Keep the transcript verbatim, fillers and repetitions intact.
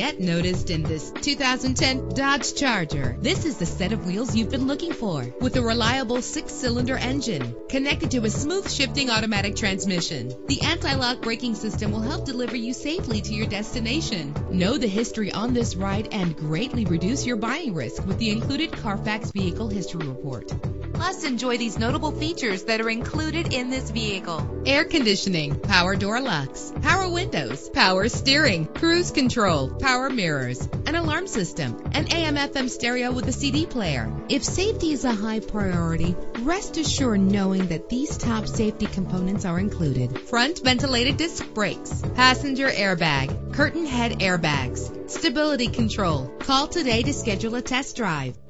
get noticed in this two thousand ten Dodge Charger. This is the set of wheels you've been looking for, with a reliable six-cylinder engine connected to a smooth shifting automatic transmission. The anti-lock braking system will help deliver you safely to your destination. Know the history on this ride and greatly reduce your buying risk with the included Carfax Vehicle History Report. Plus, enjoy these notable features that are included in this vehicle: air conditioning, power door locks, power windows, power steering, cruise control, power mirrors, an alarm system, an A M F M stereo with a C D player. If safety is a high priority, rest assured knowing that these top safety components are included: front ventilated disc brakes, passenger airbag, curtain head airbags, stability control. Call today to schedule a test drive.